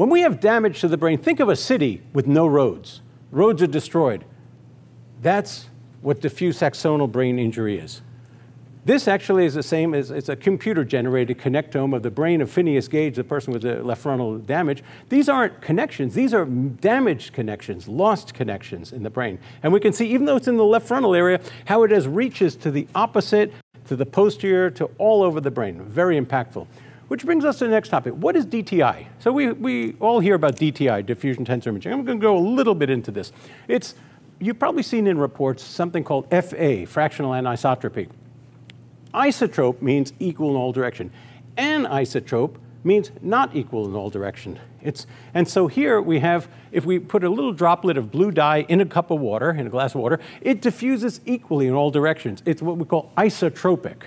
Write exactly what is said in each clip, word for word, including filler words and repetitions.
When we have damage to the brain, think of a city with no roads. Roads are destroyed. That's what diffuse axonal brain injury is. This actually is the same as it's a computer-generated connectome of the brain of Phineas Gage, the person with the left frontal damage. These aren't connections. These are damaged connections, lost connections in the brain. And we can see, even though it's in the left frontal area, how it has reaches to the opposite, to the posterior, to all over the brain. Very impactful. Which brings us to the next topic. What is D T I? So we, we all hear about D T I, diffusion tensor imaging. I'm going to go a little bit into this. It's, you've probably seen in reports something called F A, fractional anisotropy. Isotrope means equal in all direction. Anisotrope means not equal in all direction. It's, and so here we have, if we put a little droplet of blue dye in a cup of water, in a glass of water, it diffuses equally in all directions. It's what we call isotropic.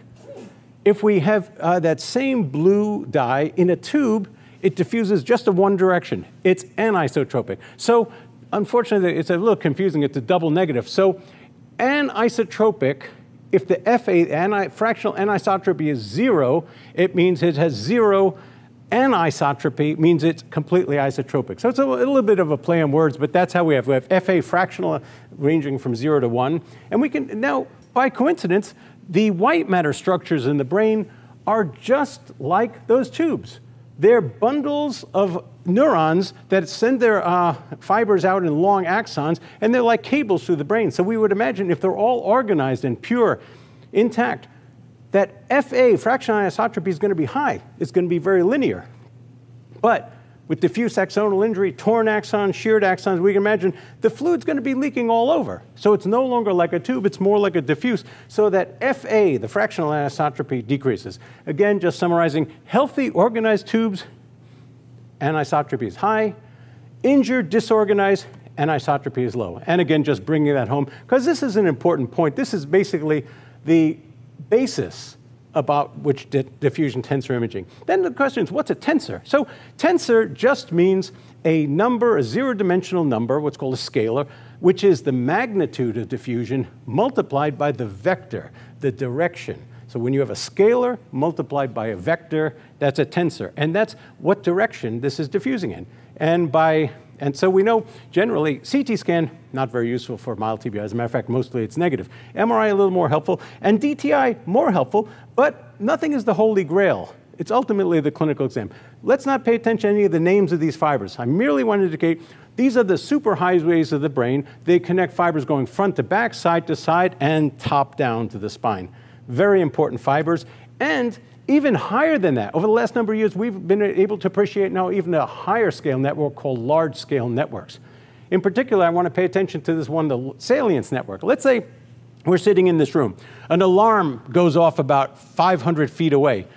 If we have uh, that same blue dye in a tube, it diffuses just in one direction. It's anisotropic. So unfortunately, it's a little confusing. It's a double negative. So anisotropic, if the F A, ani, fractional anisotropy, is zero, it means it has zero. Anisotropy means it's completely isotropic. So it's a, a little bit of a play on words, but that's how we have. We have F A fractional ranging from zero to one. And we can now, by coincidence, the white matter structures in the brain are just like those tubes. They're bundles of neurons that send their uh, fibers out in long axons, and they're like cables through the brain. So we would imagine if they're all organized and pure, intact, that F A, fractional anisotropy, is going to be high. It's going to be very linear. But with diffuse axonal injury, torn axons, sheared axons, we can imagine the fluid's going to be leaking all over. So it's no longer like a tube, it's more like a diffuse, so that F A, the fractional anisotropy, decreases. Again, just summarizing, healthy, organized tubes, anisotropy is high. Injured, disorganized, anisotropy is low. And again, just bringing that home, because this is an important point. This is basically the basis about which diffusion tensor imaging. Then the question is, what's a tensor? So tensor just means a number, a zero-dimensional number, what's called a scalar, which is the magnitude of diffusion multiplied by the vector, the direction. So when you have a scalar multiplied by a vector, that's a tensor. And that's what direction this is diffusing in. And by And so we know generally C T scan, not very useful for mild T B I. As a matter of fact, mostly it's negative. M R I, a little more helpful. And D T I, more helpful. But nothing is the holy grail. It's ultimately the clinical exam. Let's not pay attention to any of the names of these fibers. I merely want to indicate these are the super highways of the brain. They connect fibers going front to back, side to side, and top down to the spine. Very important fibers. And even higher than that, over the last number of years, we've been able to appreciate now even a higher scale network called large scale networks. In particular, I want to pay attention to this one, the salience network. Let's say we're sitting in this room. An alarm goes off about five hundred feet away.